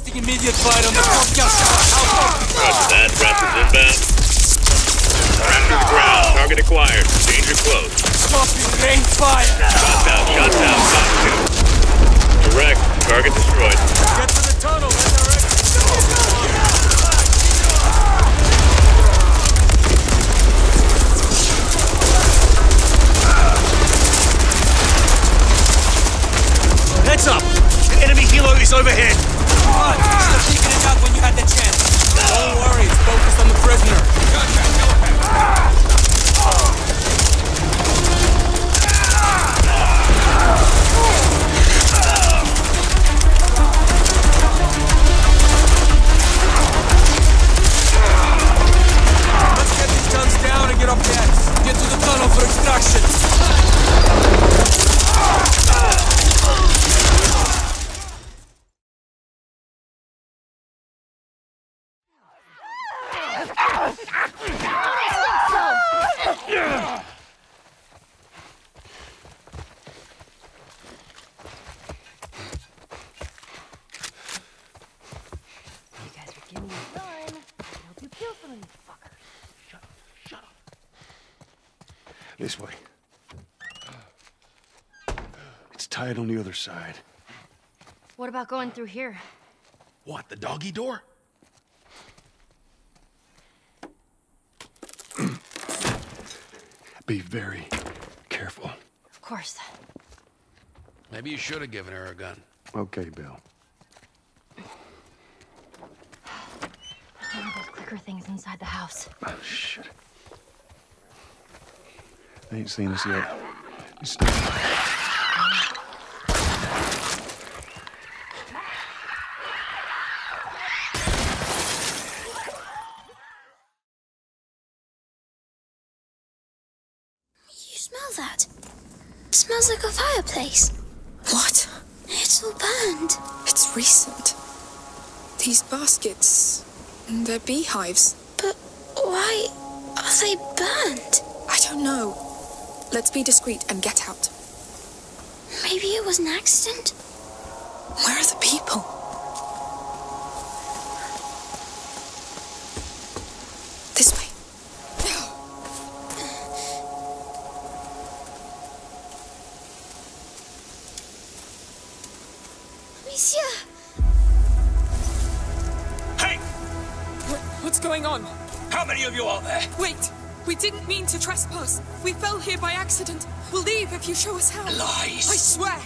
Requesting immediate flight on the Comcast Tower. Roger that. Raptors inbound. Raptors ground. Target acquired. Danger close. Scorpion rain fire. Shots out. Shots out. Shots two. Direct. Target destroyed. Get to the tunnel. Redirect. Heads up! The enemy helo is overhead! Come on! You should have taken it out when you had the chance! Don't worry, it's focused on the prisoner! Gotcha! Telepath! Let's get these guns down and get up there! Get to the tunnel for extraction! This way. It's tied on the other side. What about going through here? What, the doggy door? Be very careful. Of course. Maybe you should have given her a gun. Okay, Bill. One of those clicker things inside the house. Oh, shit. They ain't seen us yet. Stop. You smell that? It smells like a fireplace. What? It's all burned. It's recent. These baskets and their beehives. But why are they burned? I don't know. Let's be discreet and get out. Maybe it was an accident? Where are the people? This way. Monsieur! Hey! What's going on? How many of you are there? Wait! We didn't mean to trespass. We fell here by accident. We'll leave if you show us how. Lies! I swear!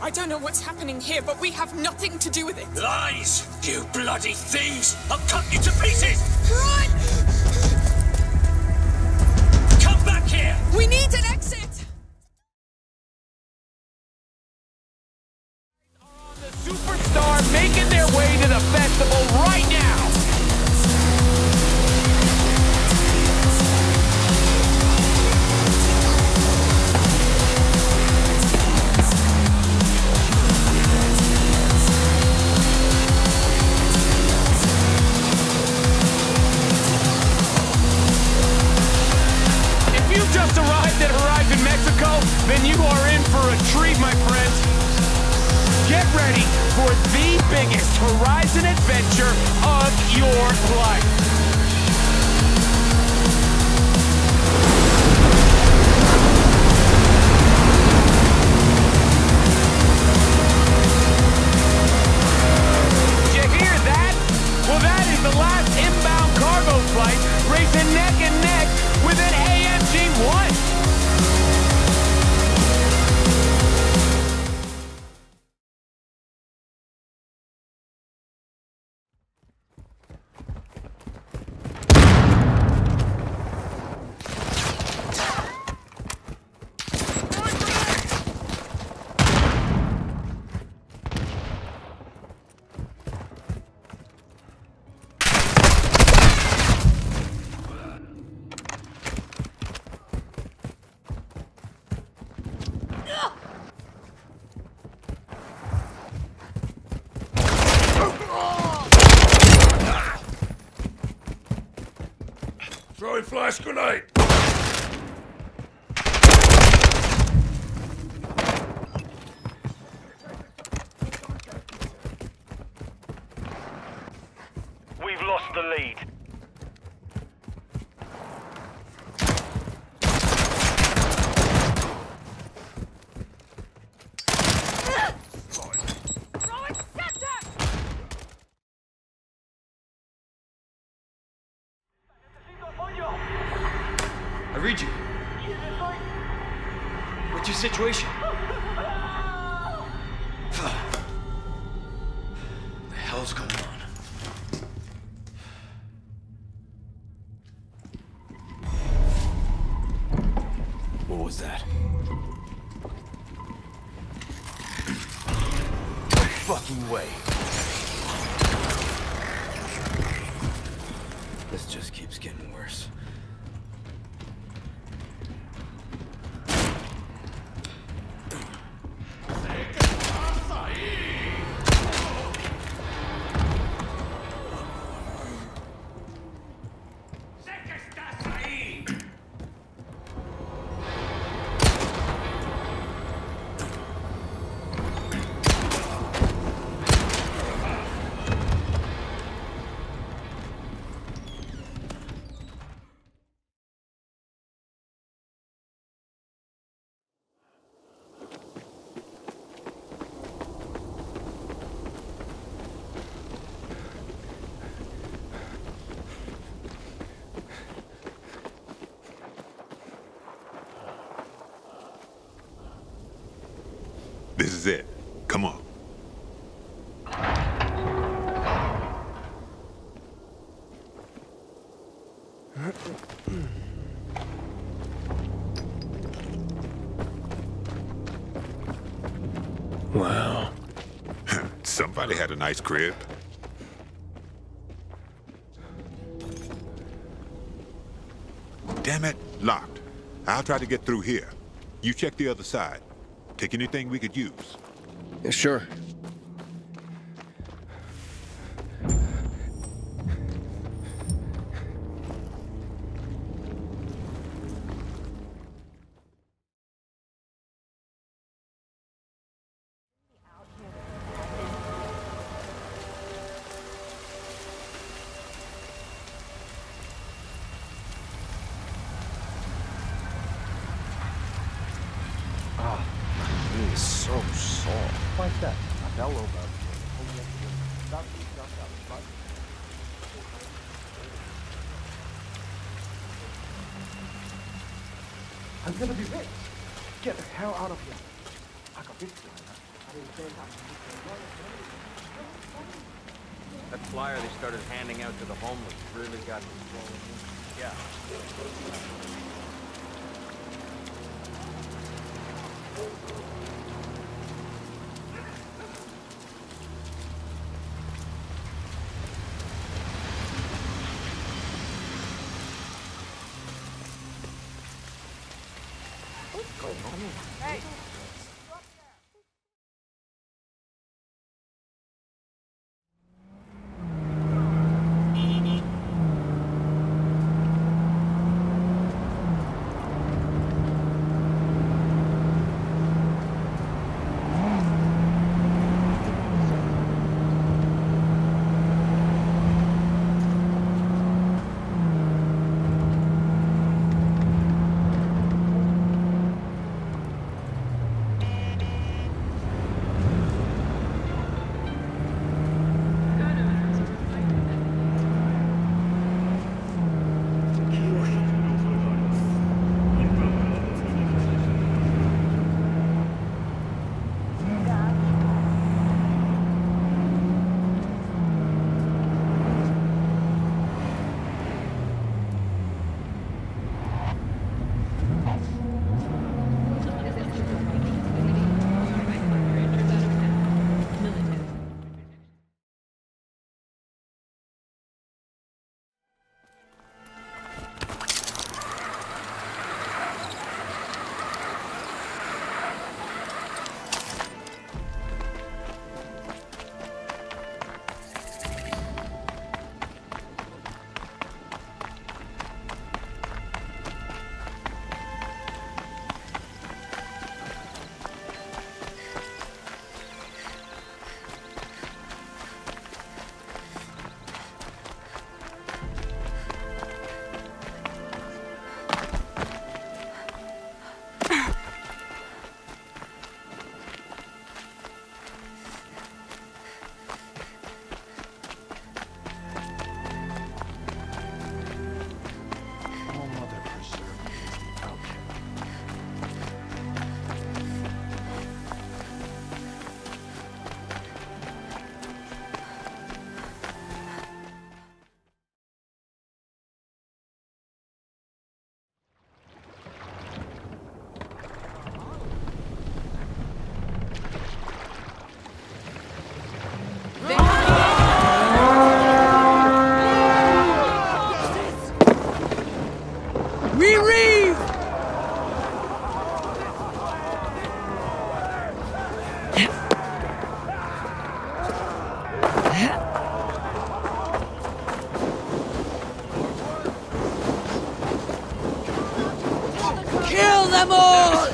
I don't know what's happening here, but we have nothing to do with it. Lies! You bloody thieves! I'll cut you to pieces! Run! Come back here! We need an exit! On the superstar making their way to the festival right now! That arrived in Mexico, then you are in for a treat, my friends. Get ready for the biggest Horizon adventure of your life. Did you hear that? Well, that is the last inbound cargo flight racing neck and neck with an AMG-1. Flash grenade! I read you. What's your situation? The hell's going on? What was that? No fucking way. This just keeps getting worse. This is it. Come on. Wow. Somebody had a nice crib. Damn it, locked. I'll try to get through here. You check the other side. Take anything we could use. Yeah, sure. I'm gonna be rich. Get the hell out of here. I got this one. That flyer they started handing out to the homeless really got me. Yeah. Hey! Kill them all!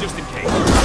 Just in case.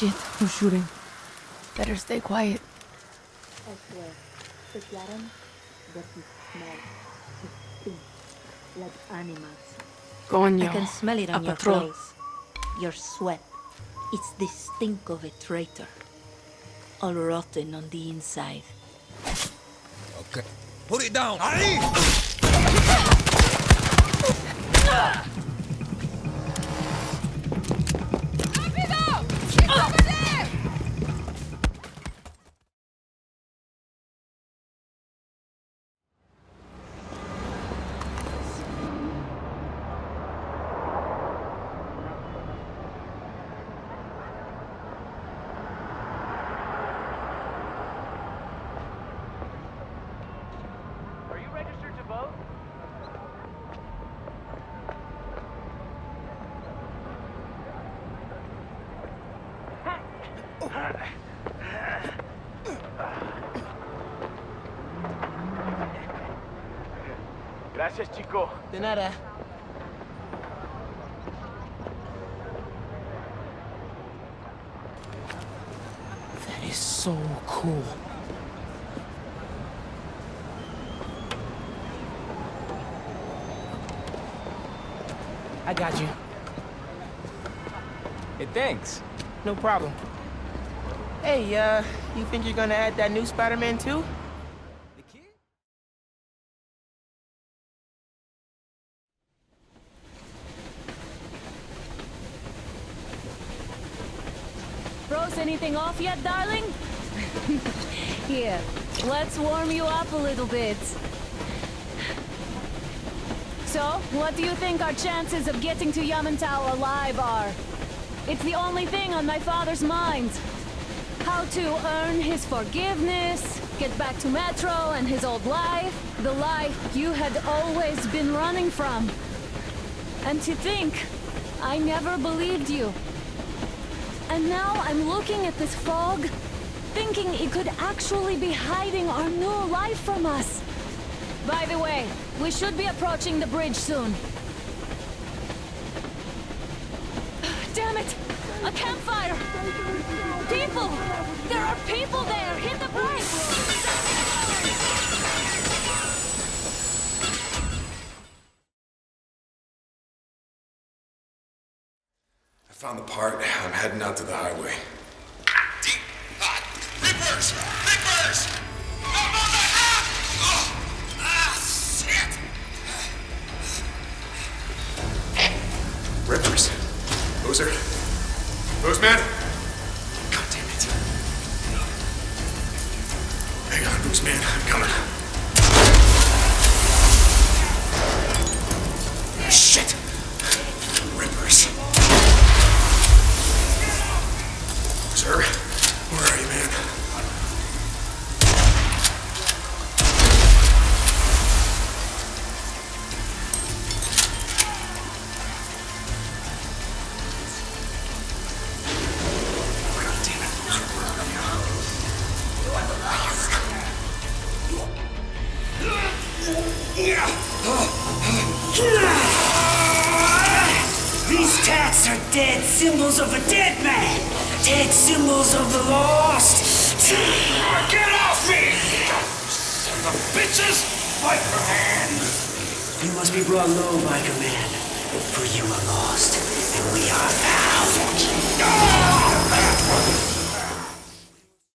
Shit, who's shooting? Better stay quiet. I swear, the Claren doesn't smell. It stinks like animals. Coño, I can smell it on your face. Your sweat. It's the stink of a traitor. All rotten on the inside. Okay. Put it down! Ali! Gracias, chico. De nada. That is so cool. I got you. Hey, thanks. No problem. Hey, you think you're gonna add that new Spider-Man too? Anything off yet, darling? Here, let's warm you up a little bit. So, what do you think our chances of getting to Yamantau alive are? It's the only thing on my father's mind. How to earn his forgiveness, get back to Metro and his old life, the life you had always been running from. And to think, I never believed you. And now I'm looking at this fog, thinking it could actually be hiding our new life from us. By the way, we should be approaching the bridge soon. Damn it! A campfire! People! There are people there! Hit the brakes! Found the part. I'm heading out to the highway. Deep hot Rippers! Rippers! I'm on the half! Oh. Ah, shit! Rippers. Loser. Postman? God damn it. Hang on, Postman. I'm coming. Shit! Rippers. Sir? Where are you, man? These tats are dead symbols of a dead man! Dead symbols of the lost! Get off me! Son of bitches! My command! You must be brought low by command, for you are lost.